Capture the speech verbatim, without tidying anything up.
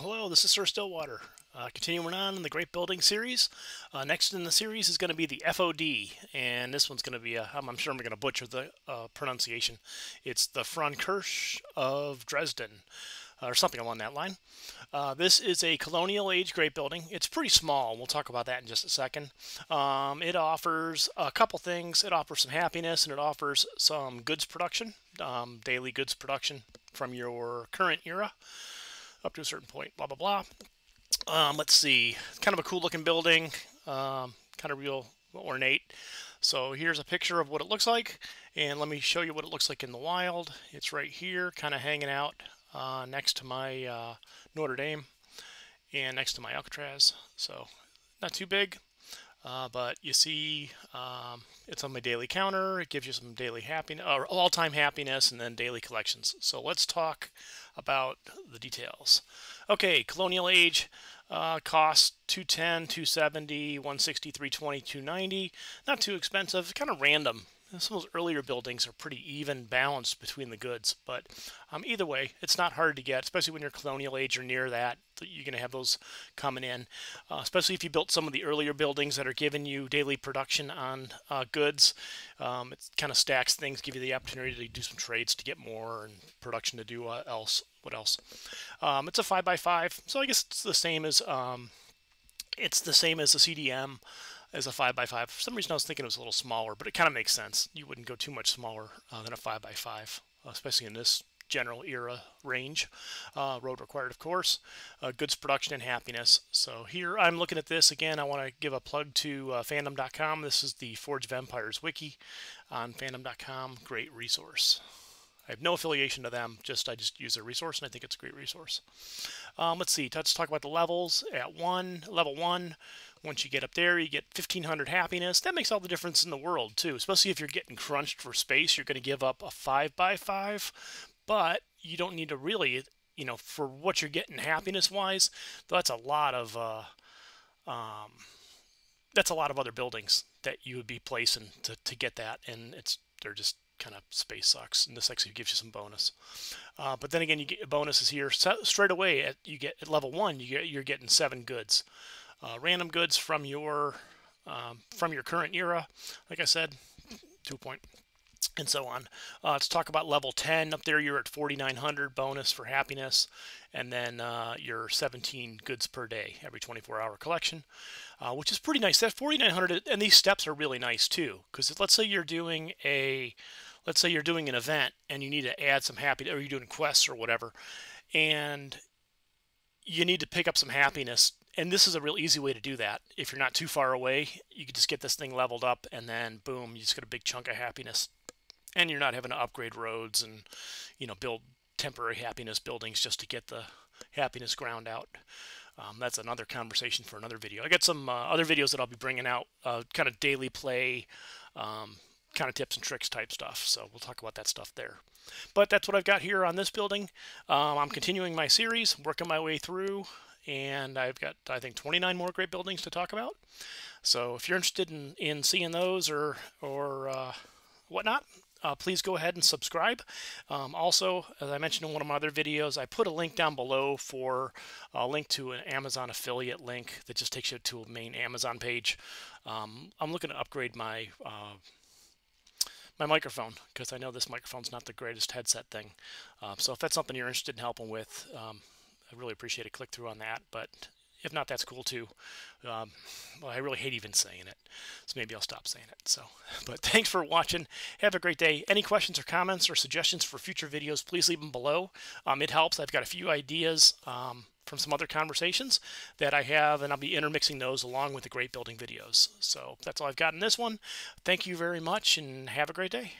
Hello, this is Sir Stillwater. Uh, continuing on in the Great Building series. Uh, next in the series is going to be the F O D, and this one's going to be, a, I'm, I'm sure I'm going to butcher the uh, pronunciation. It's the Frauenkirche of Dresden, or something along that line. Uh, this is a Colonial Age great building. It's pretty small. We'll talk about that in just a second. Um, it offers a couple things. It offers some happiness, and it offers some goods production, um, daily goods production from your current era up to a certain point, blah, blah, blah. Um, let's see, kind of a cool looking building, um, kind of real ornate. So here's a picture of what it looks like, and let me show you what it looks like in the wild. It's right here, kind of hanging out uh, next to my uh, Notre Dame and next to my Alcatraz. So not too big, uh, but you see um, it's on my daily counter. It gives you some daily happiness, or all-time happiness, and then daily collections. So let's talk about the details. Okay, Colonial Age uh, cost two ten, two seventy, one sixty, three twenty, two ninety. Not too expensive, kind of random. Some of those earlier buildings are pretty even balanced between the goods, but um, either way, it's not hard to get, especially when you're Colonial Age or near that. You're going to have those coming in, uh, especially if you built some of the earlier buildings that are giving you daily production on uh, goods. Um, it kind of stacks things, give you the opportunity to do some trades to get more and production to do uh, else. What else? Um, it's a five by five, so I guess it's the same as um, it's the same as the C D M. As a five by five. For some reason I was thinking it was a little smaller, but it kind of makes sense. You wouldn't go too much smaller uh, than a five by five, especially in this general era range. Uh, road required, of course. Uh, goods production and happiness. So here I'm looking at this. Again, I want to give a plug to uh, fandom dot com. This is the Forge of Empires wiki on fandom dot com. Great resource. I have no affiliation to them, just I just use their resource, and I think it's a great resource. Um, let's see, let's talk about the levels. At one, level one, once you get up there, you get fifteen hundred happiness. That makes all the difference in the world, too, especially if you're getting crunched for space. You're going to give up a five by five, but you don't need to really, you know, for what you're getting happiness-wise, that's a lot of... Uh, um, that's a lot of other buildings that you would be placing to, to get that, and it's they're just... kind of space sucks, and this actually gives you some bonus. Uh, but then again, you get your bonuses here so straight away. At you get at level one, you get, you're getting seven goods, uh, random goods from your um, from your current era. Like I said, two point, and so on. Uh, let's talk about level ten. Up there, you're at forty-nine hundred bonus for happiness, and then uh, your seventeen goods per day every twenty-four hour collection, uh, which is pretty nice. That forty-nine hundred, and these steps are really nice too, because let's say you're doing a Let's say you're doing an event and you need to add some happiness, or you're doing quests or whatever, and you need to pick up some happiness. And this is a real easy way to do that. If you're not too far away, you can just get this thing leveled up, and then boom, you just get a big chunk of happiness. And you're not having to upgrade roads and, you know, build temporary happiness buildings just to get the happiness ground out. Um, that's another conversation for another video. I got some uh, other videos that I'll be bringing out, uh, kind of daily play, um, kind of tips and tricks type stuff, so we'll talk about that stuff there. But that's what I've got here on this building. um, I'm continuing my series, working my way through, and I've got, I think, twenty-nine more great buildings to talk about. So if you're interested in, in seeing those or or uh, whatnot, uh, please go ahead and subscribe. Um, also, as I mentioned in one of my other videos, I put a link down below for a link to an Amazon affiliate link that just takes you to a main Amazon page. um, I'm looking to upgrade my uh, my microphone, because I know this microphone's not the greatest headset thing. Uh, so if that's something you're interested in helping with, um, I really appreciate a click through on that. But if not, that's cool too. Um, well, I really hate even saying it, so maybe I'll stop saying it. So, but thanks for watching. Have a great day. Any questions or comments or suggestions for future videos, please leave them below. Um, it helps. I've got a few ideas um, from some other conversations that I have, and I'll be intermixing those along with the great building videos. So that's all I've got in this one. Thank you very much, and have a great day.